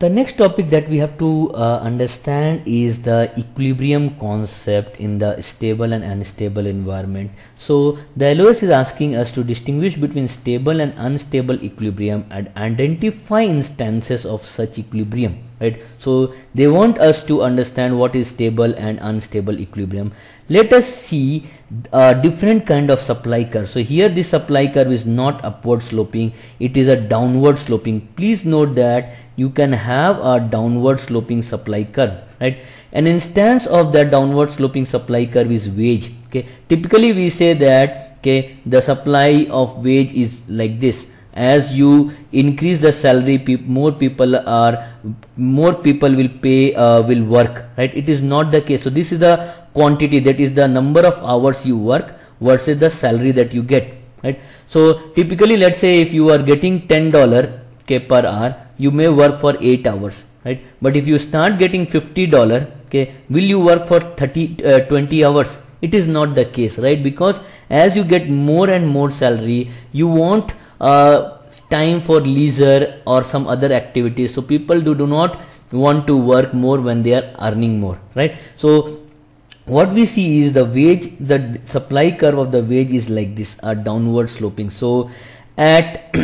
The next topic that we have to understand is the equilibrium concept in the stable and unstable environment. So the LOS is asking us to distinguish between stable and unstable equilibrium and identify instances of such equilibrium, right? So they want us to understand what is stable and unstable equilibrium. Let us see a different kind of supply curve. So here the supply curve is not upward sloping, it is a downward sloping. Please note that you can have a downward sloping supply curve, right? An instance of that downward sloping supply curve is wage. Okay, typically we say that okay, the supply of wage is like this. As you increase the salary, more people will pay, will work, right? It is not the case. So this is the quantity, that is the number of hours you work versus the salary that you get, right? So typically, let's say if you are getting $10 okay, per hour, you may work for 8 hours, right? But if you start getting $50, okay, will you work for 20 hours? It is not the case, right? Because as you get more and more salary, you want time for leisure or some other activities. So people do not want to work more when they are earning more, right? So what we see is the wage, the supply curve of the wage is like this, a downward sloping. So at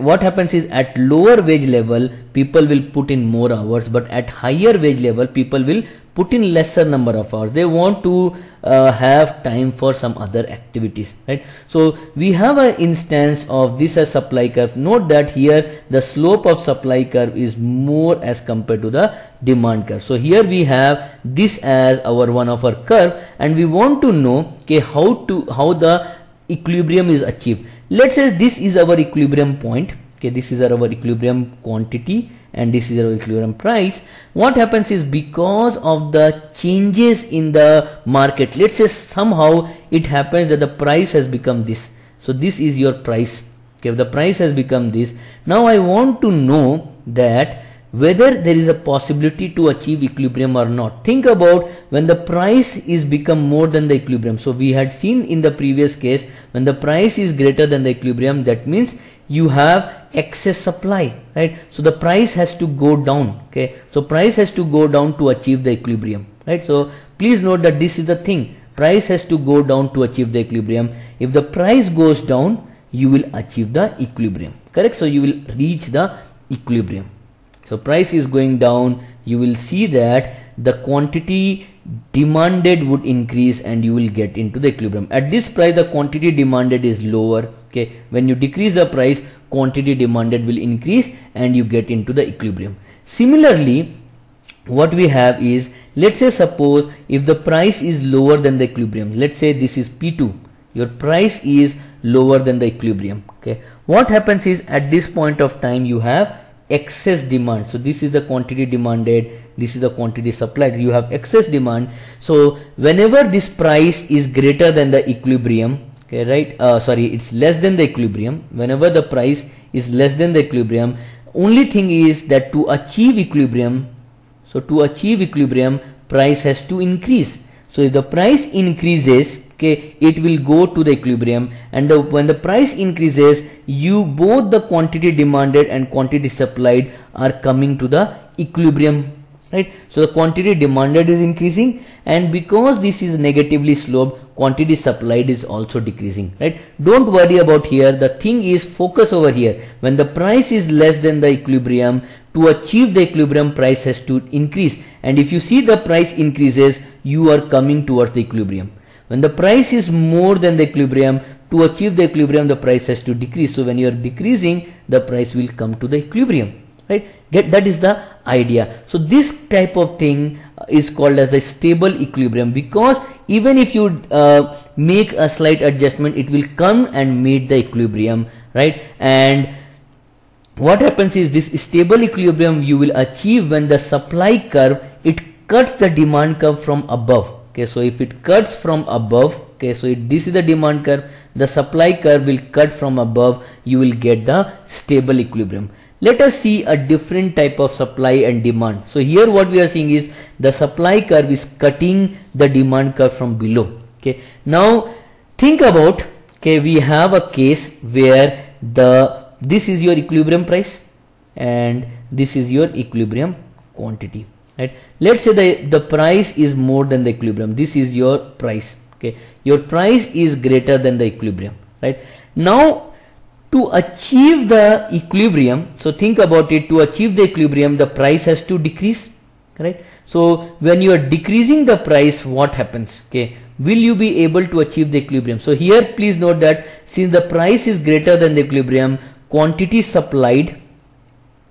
what happens is at lower wage level, people will put in more hours, but at higher wage level, people will put in lesser number of hours. They want to have time for some other activities, right? So we have an instance of this as supply curve. Note that here the slope of supply curve is more as compared to the demand curve. So here we have this as our one of our curve, and we want to know okay, how the equilibrium is achieved. Let's say this is our equilibrium point. Okay, this is our equilibrium quantity and this is our equilibrium price. What happens is, because of the changes in the market, let's say somehow it happens that the price has become this. So this is your price. Okay, the price has become this. Now I want to know that whether there is a possibility to achieve equilibrium or not. Think about when the price is become more than the equilibrium. So we had seen in the previous case, when the price is greater than the equilibrium, that means you have excess supply, right? So the price has to go down. Okay, so price has to go down to achieve the equilibrium, right? So please note that this is the thing, price has to go down to achieve the equilibrium. If the price goes down, you will achieve the equilibrium, correct? So you will reach the equilibrium. So price is going down, you will see that the quantity demanded would increase and you will get into the equilibrium. At this price, the quantity demanded is lower. Okay, when you decrease the price, quantity demanded will increase and you get into the equilibrium. Similarly, what we have is, let's say suppose if the price is lower than the equilibrium, let's say this is P2, your price is lower than the equilibrium. Okay, what happens is at this point of time you have excess demand. So this is the quantity demanded, this is the quantity supplied, you have excess demand. So whenever this price is greater than the equilibrium, okay, right, it's less than the equilibrium, whenever the price is less than the equilibrium, only thing is that to achieve equilibrium, so to achieve equilibrium, price has to increase. So if the price increases, okay, it will go to the equilibrium, and when the price increases, both the quantity demanded and quantity supplied are coming to the equilibrium, right? So the quantity demanded is increasing, and because this is negatively sloped, quantity supplied is also decreasing, right? Don't worry about here, the thing is focus over here. When the price is less than the equilibrium, to achieve the equilibrium, price has to increase, and if you see the price increases, you are coming towards the equilibrium. When the price is more than the equilibrium, to achieve the equilibrium, the price has to decrease. So when you are decreasing, the price will come to the equilibrium, right? That is the idea. So this type of thing is called as the stable equilibrium, because even if you make a slight adjustment, it will come and meet the equilibrium, right? And what happens is, this stable equilibrium you will achieve when the supply curve, it cuts the demand curve from above. Okay, so if it cuts from above, okay, so this is the demand curve, the supply curve will cut from above, you will get the stable equilibrium. Let us see a different type of supply and demand. So here what we are seeing is, the supply curve is cutting the demand curve from below. Okay, now think about, okay, we have a case where this is your equilibrium price and This is your equilibrium quantity, right? Let's say the price is more than the equilibrium. This is your price, okay? Your price is greater than the equilibrium, right? Now to achieve the equilibrium, so think about it, to achieve the equilibrium the price has to decrease, right? So when you are decreasing the price, what happens? Okay, will you be able to achieve the equilibrium? So here please note that since the price is greater than the equilibrium, quantity supplied,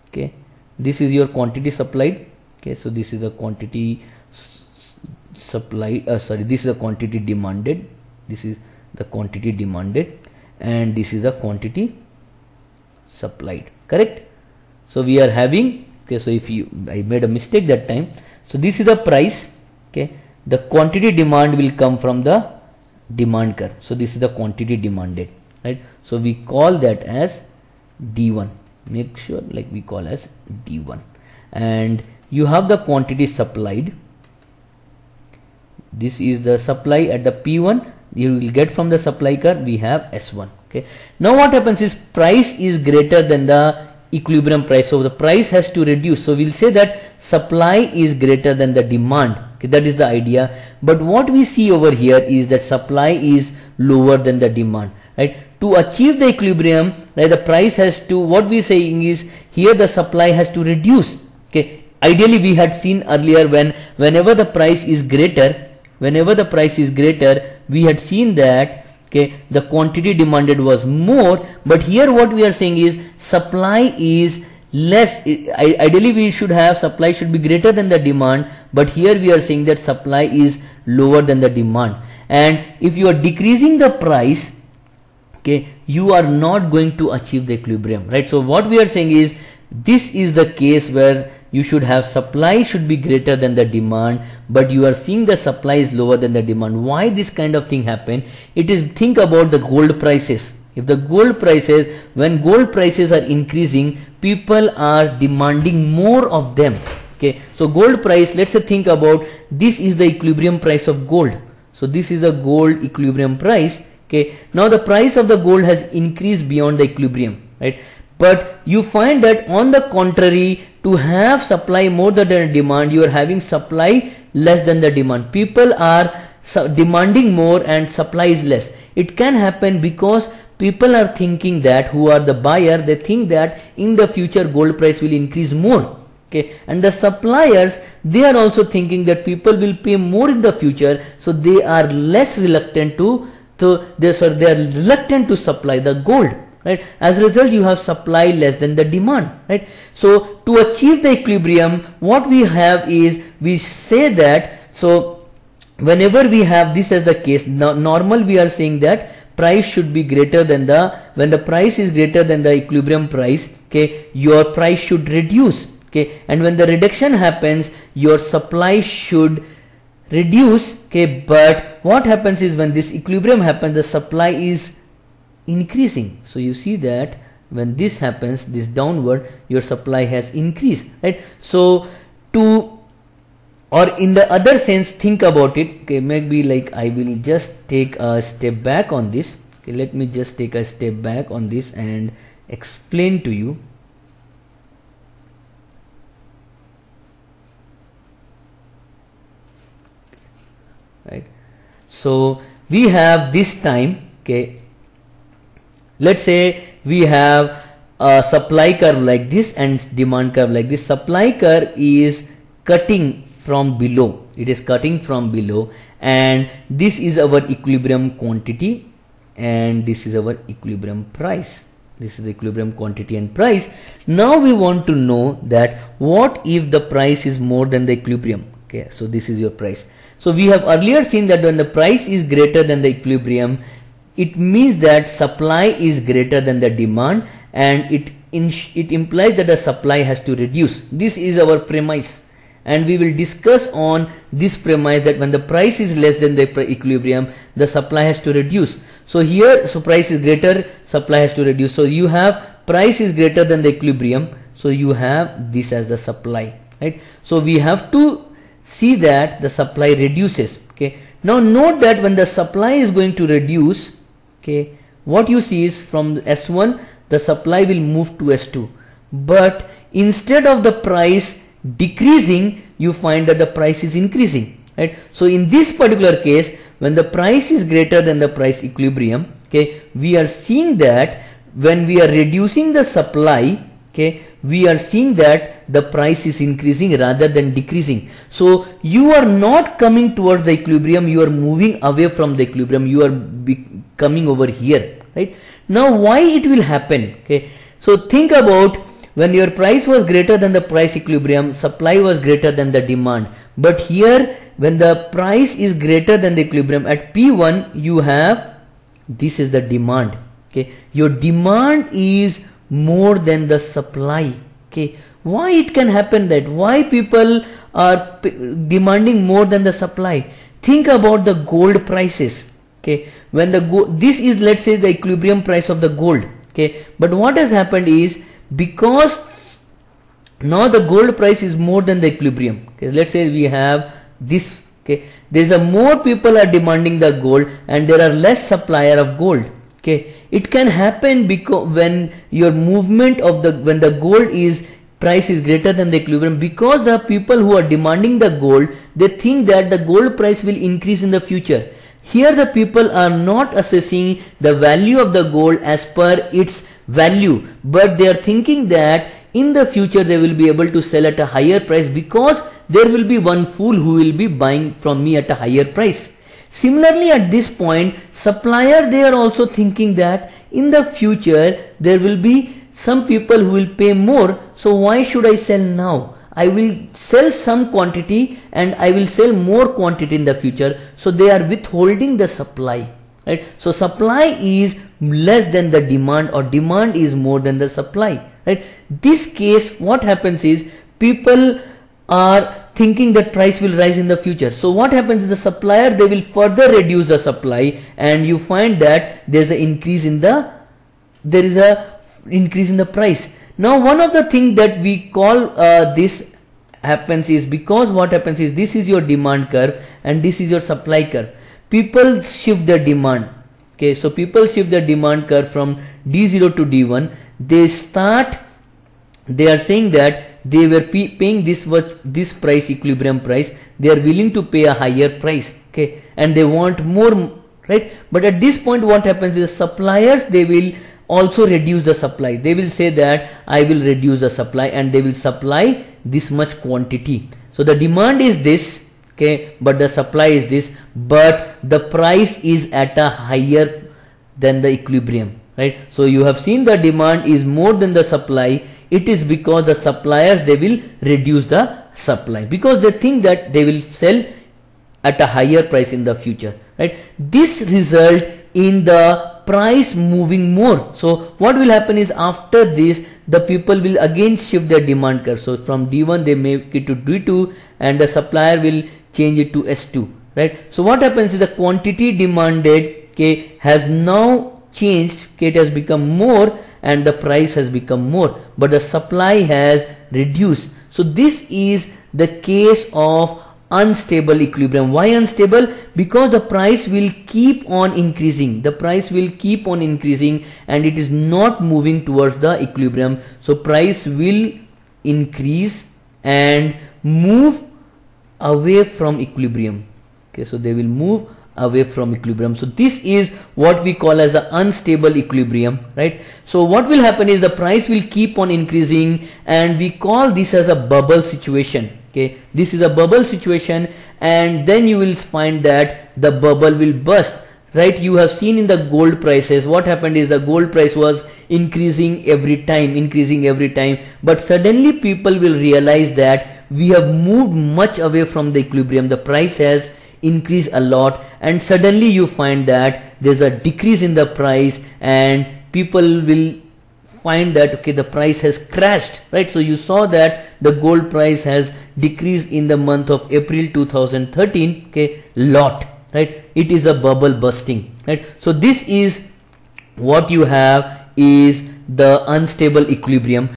okay, this is your quantity supplied, okay, so this is the quantity supplied, this is the quantity demanded, this is the quantity demanded, and this is the quantity supplied, correct? So we are having, okay, so if you, I made a mistake that time, so this is the price, okay, the quantity demand will come from the demand curve, so this is the quantity demanded, right? So we call that as D1, make sure, like we call as D1, and you have the quantity supplied, this is the supply at the P1, you will get from the supply curve, we have S1, okay? Now what happens is price is greater than the equilibrium price, so the price has to reduce, so we'll say that supply is greater than the demand, okay, that is the idea. But what we see over here is that supply is lower than the demand, right? To achieve the equilibrium, right, the price has to, what we're saying is here the supply has to reduce, okay? Ideally we had seen earlier whenever the price is greater, we had seen that, okay, the quantity demanded was more, but here what we are saying is supply is less. Ideally we should have supply should be greater than the demand, but here we are saying that supply is lower than the demand. And if you are decreasing the price, okay, you are not going to achieve the equilibrium, right? So what we are saying is this is the case where you should have supply should be greater than the demand, but you are seeing the supply is lower than the demand. Why this kind of thing happen? It is, think about the gold prices. If the gold prices, when gold prices are increasing, people are demanding more of them, okay? So gold price, let's say, think about this is the equilibrium price of gold. So this is the gold equilibrium price, okay? Now the price of the gold has increased beyond the equilibrium, right? But you find that on the contrary, to have supply more than the demand, you are having supply less than the demand. People are demanding more and supply is less. It can happen because people are thinking that, who are the buyer, they think that in the future gold price will increase more, okay? And the suppliers, they are also thinking that people will pay more in the future, so they are less reluctant to, they are reluctant to supply the gold, right? As a result, you have supply less than the demand, right? So to achieve the equilibrium, what we have is, we say that, so whenever we have this as the case, normal we are saying that price should be greater than the, when the price is greater than the equilibrium price, okay, your price should reduce, okay? And when the reduction happens, your supply should reduce, okay? But what happens is when this equilibrium happens, the supply is increasing. So you see that when this happens, this downward, your supply has increased, right? So to, or in the other sense, think about it, okay, maybe like I will just take a step back on this, okay, let me just take a step back on this and explain to you. Right, so we have this time, okay, let's say we have a supply curve like this and demand curve like this. Supply curve is cutting from below, it is cutting from below, and this is our equilibrium quantity and this is our equilibrium price. This is the equilibrium quantity and price. Now we want to know that what if the price is more than the equilibrium, okay? So this is your price. So we have earlier seen that when the price is greater than the equilibrium, it means that supply is greater than the demand, and it implies that the supply has to reduce. This is our premise, and we will discuss on this premise that when the price is less than the equilibrium, the supply has to reduce. So here, so price is greater, supply has to reduce. So you have price is greater than the equilibrium, so you have this as the supply, right? So we have to see that the supply reduces, okay? Now note that when the supply is going to reduce, okay, what you see is from S1 the supply will move to S2, but instead of the price decreasing, you find that the price is increasing, right? So in this particular case, when the price is greater than the price equilibrium, okay, we are seeing that when we are reducing the supply, okay, we are seeing that the price is increasing rather than decreasing. So you are not coming towards the equilibrium, you are moving away from the equilibrium, you are coming over here, right? Now why it will happen? Okay, so think about when your price was greater than the price equilibrium, supply was greater than the demand, but here when the price is greater than the equilibrium at P1, you have, this is the demand, okay, your demand is more than the supply. Okay, why it can happen that? Why people are demanding more than the supply? Think about the gold prices. Okay, when the this is, let's say, the equilibrium price of the gold. Okay, but what has happened is, because now the gold price is more than the equilibrium. Okay, let's say we have this. Okay, there's a more people are demanding the gold, and there are less supplier of gold. Okay, it can happen because when your movement of the, when the gold is price is greater than the equilibrium, because the people who are demanding the gold, they think that the gold price will increase in the future. Here the people are not assessing the value of the gold as per its value, but they are thinking that in the future they will be able to sell at a higher price because there will be one fool who will be buying from me at a higher price. Similarly, at this point, supplier, they are also thinking that in the future there will be some people who will pay more, so why should I sell now? I will sell some quantity and I will sell more quantity in the future, so they are withholding the supply, right? So supply is less than the demand, or demand is more than the supply, right? This case, what happens is, people are thinking that price will rise in the future. So what happens is, the supplier, they will further reduce the supply, and you find that there's an increase in the, there is a increase in the price. Now one of the thing that we call this happens is, because what happens is, this is your demand curve and this is your supply curve. People shift their demand. Okay, so people shift their demand curve from D0 to D1. They start, they are saying that they were paying this price, equilibrium price, they are willing to pay a higher price, okay, and they want more, right? But at this point what happens is, suppliers, they will also reduce the supply. They will say that I will reduce the supply, and they will supply this much quantity. So the demand is this, okay, but the supply is this, but the price is at a higher than the equilibrium, right? So you have seen the demand is more than the supply. It is because the suppliers, they will reduce the supply because they think that they will sell at a higher price in the future, right? This result in the price moving more. So what will happen is, after this, the people will again shift their demand curve. So from D1 they make it to D2, and the supplier will change it to S2, right? So what happens is, the quantity demanded, okay, has now changed, okay, it has become more, and the price has become more, but the supply has reduced. So this is the case of unstable equilibrium. Why unstable? Because the price will keep on increasing. The price will keep on increasing, and it is not moving towards the equilibrium. So price will increase and move away from equilibrium. Okay, so they will move away from equilibrium. So this is what we call as an unstable equilibrium, right? So what will happen is, the price will keep on increasing, and we call this as a bubble situation. Okay, this is a bubble situation, and then you will find that the bubble will burst, right? You have seen in the gold prices, what happened is, the gold price was increasing every time, but suddenly people will realize that we have moved much away from the equilibrium. The price has increase a lot, and suddenly you find that there's a decrease in the price, and people will find that, okay, the price has crashed, right? So you saw that the gold price has decreased in the month of April 2013, okay, lot, right? It is a bubble bursting, right? So this is what you have is the unstable equilibrium.